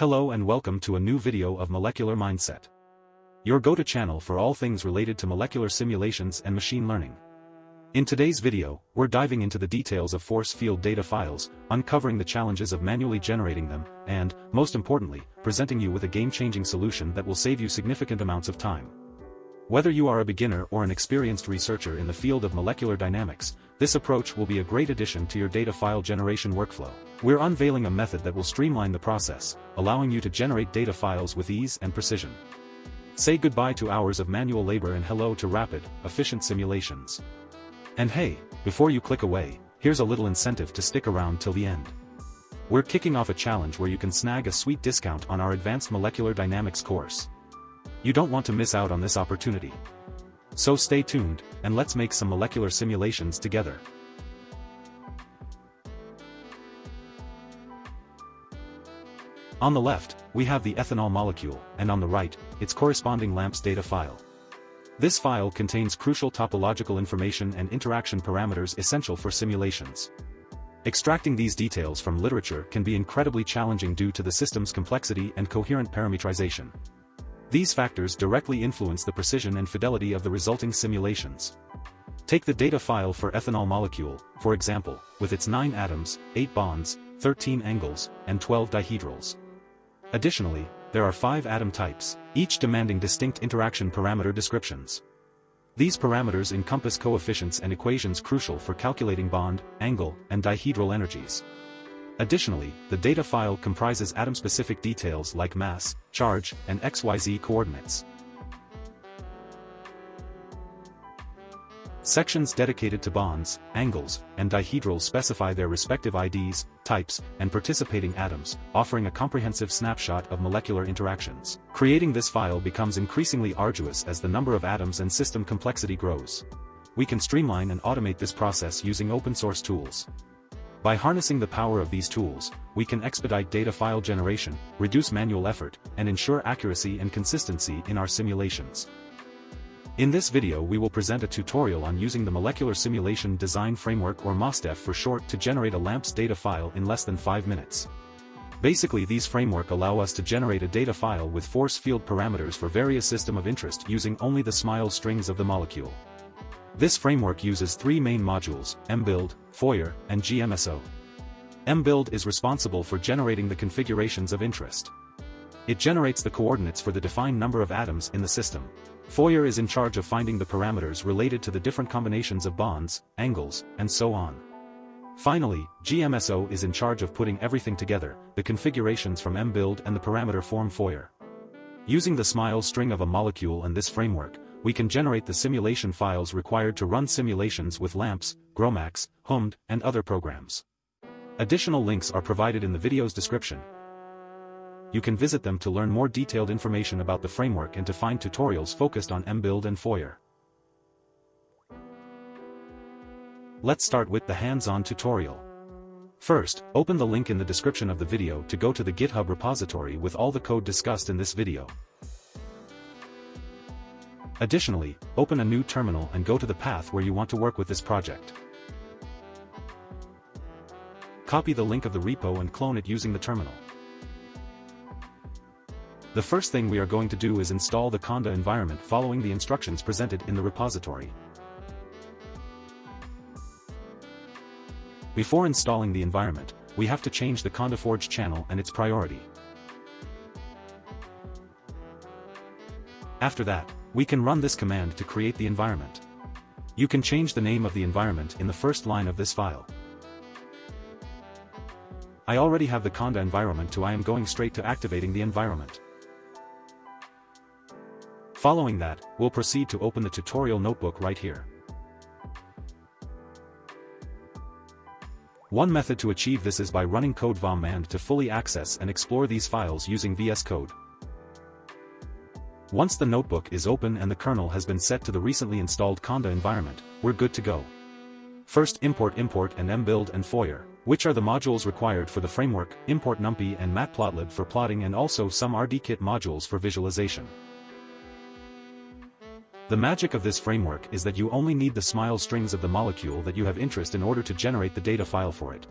Hello and welcome to a new video of Molecular Mindset, your go-to channel for all things related to molecular simulations and machine learning. In today's video, we're diving into the details of force field data files, uncovering the challenges of manually generating them, and, most importantly, presenting you with a game-changing solution that will save you significant amounts of time. Whether you are a beginner or an experienced researcher in the field of molecular dynamics, this approach will be a great addition to your data file generation workflow. We're unveiling a method that will streamline the process, allowing you to generate data files with ease and precision. Say goodbye to hours of manual labor and hello to rapid, efficient simulations. And hey, before you click away, here's a little incentive to stick around till the end. We're kicking off a challenge where you can snag a sweet discount on our Advanced Molecular Dynamics course. You don't want to miss out on this opportunity. So stay tuned, and let's make some molecular simulations together. On the left, we have the ethanol molecule, and on the right, its corresponding LAMMPS data file. This file contains crucial topological information and interaction parameters essential for simulations. Extracting these details from literature can be incredibly challenging due to the system's complexity and coherent parametrization. These factors directly influence the precision and fidelity of the resulting simulations. Take the data file for ethanol molecule, for example, with its 9 atoms, 8 bonds, 13 angles, and 12 dihedrals. Additionally, there are 5 atom types, each demanding distinct interaction parameter descriptions. These parameters encompass coefficients and equations crucial for calculating bond, angle, and dihedral energies. Additionally, the data file comprises atom-specific details like mass, charge, and XYZ coordinates. Sections dedicated to bonds, angles, and dihedrals specify their respective IDs, types, and participating atoms, offering a comprehensive snapshot of molecular interactions. Creating this file becomes increasingly arduous as the number of atoms and system complexity grows. We can streamline and automate this process using open-source tools. By harnessing the power of these tools, we can expedite data file generation, reduce manual effort, and ensure accuracy and consistency in our simulations. In this video we will present a tutorial on using the Molecular Simulation Design Framework or MoSDeF for short to generate a LAMMPS data file in less than 5 minutes. Basically these framework allow us to generate a data file with force field parameters for various system of interest using only the SMILES strings of the molecule. This framework uses 3 main modules, mbuild, foyer, and gmso. Mbuild is responsible for generating the configurations of interest. It generates the coordinates for the defined number of atoms in the system. Foyer is in charge of finding the parameters related to the different combinations of bonds, angles, and so on. Finally, gmso is in charge of putting everything together, the configurations from mbuild and the parameter form foyer. Using the SMILES string of a molecule and this framework, we can generate the simulation files required to run simulations with LAMMPS, GROMACS, HOOMD, and other programs. Additional links are provided in the video's description. You can visit them to learn more detailed information about the framework and to find tutorials focused on mbuild and foyer. Let's start with the hands-on tutorial. First, open the link in the description of the video to go to the GitHub repository with all the code discussed in this video. Additionally, open a new terminal and go to the path where you want to work with this project. Copy the link of the repo and clone it using the terminal. The first thing we are going to do is install the Conda environment following the instructions presented in the repository. Before installing the environment, we have to change the CondaForge channel and its priority. After that, we can run this command to create the environment. You can change the name of the environment in the first line of this file. I already have the Conda environment, so I am going straight to activating the environment. Following that, we'll proceed to open the tutorial notebook right here. One method to achieve this is by running code command to fully access and explore these files using VS Code. Once the notebook is open and the kernel has been set to the recently installed Conda environment, we're good to go. First import and mbuild and foyer, which are the modules required for the framework, import NumPy and matplotlib for plotting and also some RDKit modules for visualization. The magic of this framework is that you only need the SMILES strings of the molecule that you have interest in order to generate the data file for it.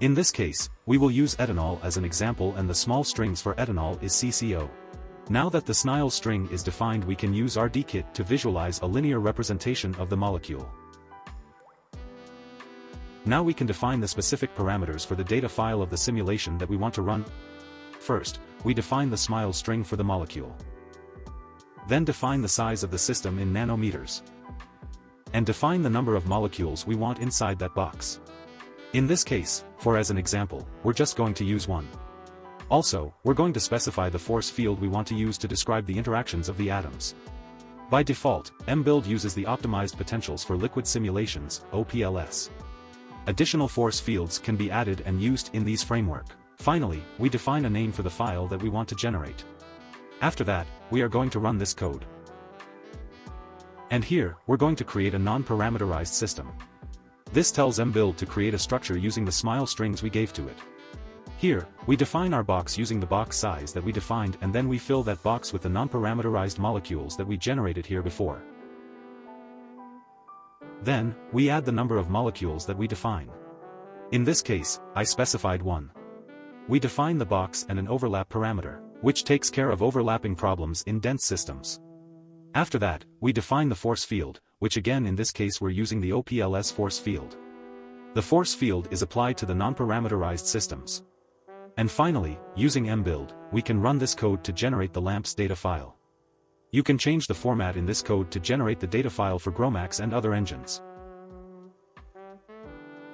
In this case, we will use etanol as an example, and the small strings for etanol is CCO. Now that the SNILES string is defined, we can use RDKit to visualize a linear representation of the molecule. Now we can define the specific parameters for the data file of the simulation that we want to run. First, we define the SMILES string for the molecule. Then define the size of the system in nanometers. And define the number of molecules we want inside that box. In this case, for as an example, we're just going to use one. Also, we're going to specify the force field we want to use to describe the interactions of the atoms. By default, mbuild uses the optimized potentials for liquid simulations, OPLS. Additional force fields can be added and used in these framework. Finally, we define a name for the file that we want to generate. After that, we are going to run this code. And here, we're going to create a non-parameterized system. This tells mbuild to create a structure using the SMILES strings we gave to it. Here, we define our box using the box size that we defined, and then we fill that box with the non-parameterized molecules that we generated here before. Then, we add the number of molecules that we define. In this case, I specified one. We define the box and an overlap parameter, which takes care of overlapping problems in dense systems. After that, we define the force field, which again in this case we're using the OPLS force field. The force field is applied to the non-parameterized systems. And finally, using mbuild, we can run this code to generate the LAMMPS data file. You can change the format in this code to generate the data file for GROMACS and other engines.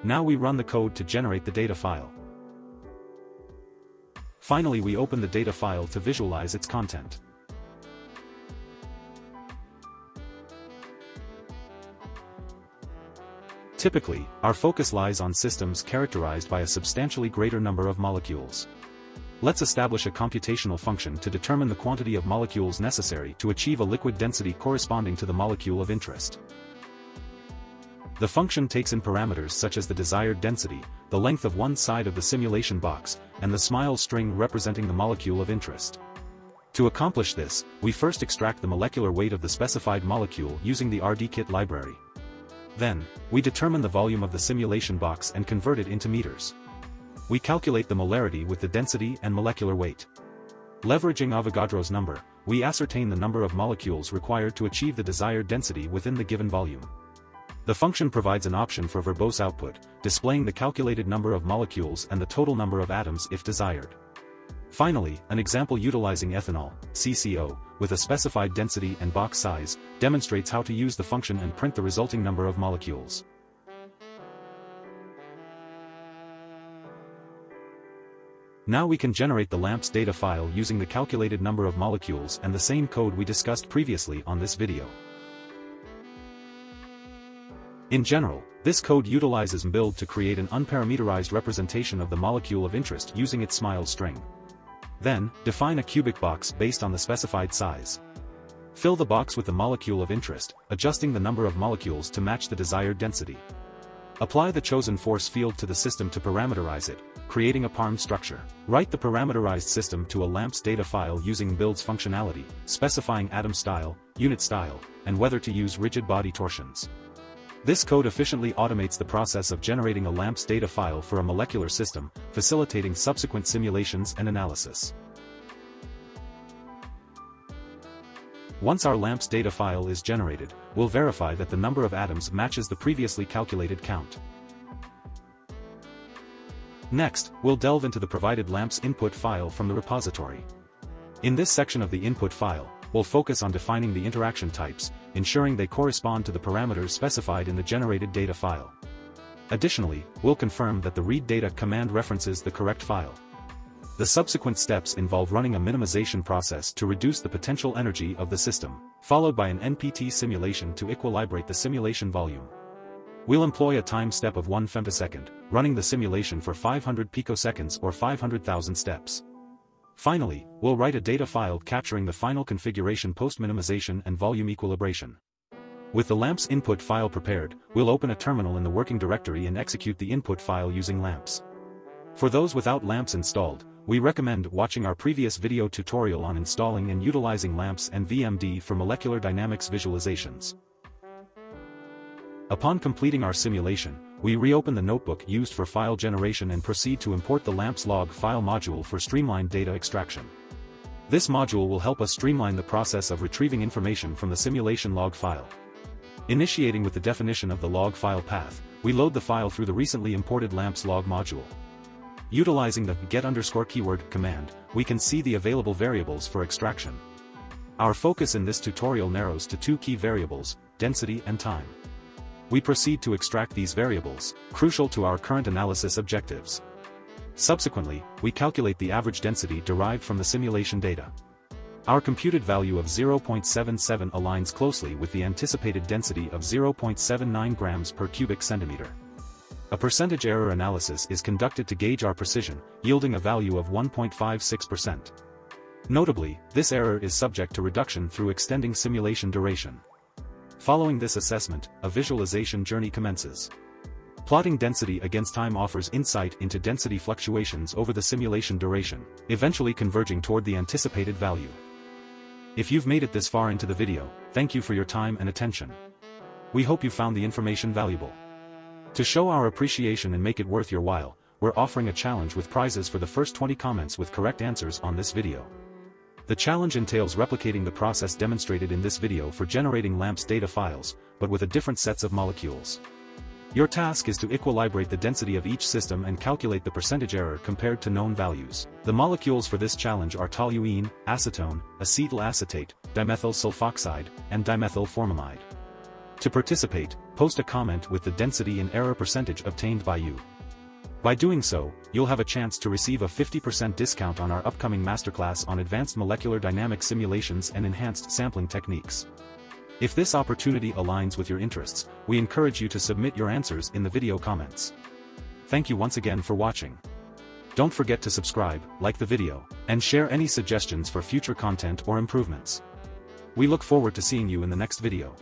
Now we run the code to generate the data file. Finally, we open the data file to visualize its content. Typically, our focus lies on systems characterized by a substantially greater number of molecules. Let's establish a computational function to determine the quantity of molecules necessary to achieve a liquid density corresponding to the molecule of interest. The function takes in parameters such as the desired density, the length of one side of the simulation box, and the SMILES string representing the molecule of interest. To accomplish this, we first extract the molecular weight of the specified molecule using the RDKit library. Then, we determine the volume of the simulation box and convert it into meters. We calculate the molarity with the density and molecular weight. Leveraging Avogadro's number, we ascertain the number of molecules required to achieve the desired density within the given volume. The function provides an option for verbose output, displaying the calculated number of molecules and the total number of atoms if desired. Finally, an example utilizing ethanol, CCO, with a specified density and box size, demonstrates how to use the function and print the resulting number of molecules. Now we can generate the LAMMPS data file using the calculated number of molecules and the same code we discussed previously on this video. In general, this code utilizes mbuild to create an unparameterized representation of the molecule of interest using its SMILES string. Then, define a cubic box based on the specified size. Fill the box with the molecule of interest, adjusting the number of molecules to match the desired density. Apply the chosen force field to the system to parameterize it, creating a parm structure. Write the parameterized system to a LAMMPS data file using build's functionality, specifying atom style, unit style, and whether to use rigid body torsions. This code efficiently automates the process of generating a LAMMPS data file for a molecular system, facilitating subsequent simulations and analysis. Once our LAMMPS data file is generated, we'll verify that the number of atoms matches the previously calculated count. Next, we'll delve into the provided LAMMPS input file from the repository. In this section of the input file, we'll focus on defining the interaction types, ensuring they correspond to the parameters specified in the generated data file. Additionally, we'll confirm that the read data command references the correct file. The subsequent steps involve running a minimization process to reduce the potential energy of the system, followed by an NPT simulation to equilibrate the simulation volume. We'll employ a time step of 1 femtosecond, running the simulation for 500 picoseconds or 500,000 steps. Finally, we'll write a data file capturing the final configuration post-minimization and volume equilibration. With the LAMMPS input file prepared, we'll open a terminal in the working directory and execute the input file using LAMMPS. For those without LAMMPS installed, we recommend watching our previous video tutorial on installing and utilizing LAMMPS and VMD for molecular dynamics visualizations. Upon completing our simulation, we reopen the notebook used for file generation and proceed to import the LAMMPS log file module for streamlined data extraction. This module will help us streamline the process of retrieving information from the simulation log file. Initiating with the definition of the log file path, we load the file through the recently imported LAMMPS log module. Utilizing the get_keyword command, we can see the available variables for extraction. Our focus in this tutorial narrows to two key variables, density and time. We proceed to extract these variables, crucial to our current analysis objectives. Subsequently, we calculate the average density derived from the simulation data. Our computed value of 0.77 aligns closely with the anticipated density of 0.79 grams per cubic centimeter. A percentage error analysis is conducted to gauge our precision, yielding a value of 1.56%. Notably, this error is subject to reduction through extending simulation duration. Following this assessment, a visualization journey commences. Plotting density against time offers insight into density fluctuations over the simulation duration, eventually converging toward the anticipated value. If you've made it this far into the video, thank you for your time and attention. We hope you found the information valuable. To show our appreciation and make it worth your while, we're offering a challenge with prizes for the first 20 comments with correct answers on this video. The challenge entails replicating the process demonstrated in this video for generating LAMMPS data files, but with a different sets of molecules. Your task is to equilibrate the density of each system and calculate the percentage error compared to known values. The molecules for this challenge are toluene, acetone, acetyl acetate, dimethyl sulfoxide, and dimethyl formamide. To participate, post a comment with the density and error percentage obtained by you. By doing so, you'll have a chance to receive a 50% discount on our upcoming masterclass on advanced molecular dynamic simulations and enhanced sampling techniques. If this opportunity aligns with your interests, we encourage you to submit your answers in the video comments. Thank you once again for watching. Don't forget to subscribe, like the video, and share any suggestions for future content or improvements. We look forward to seeing you in the next video.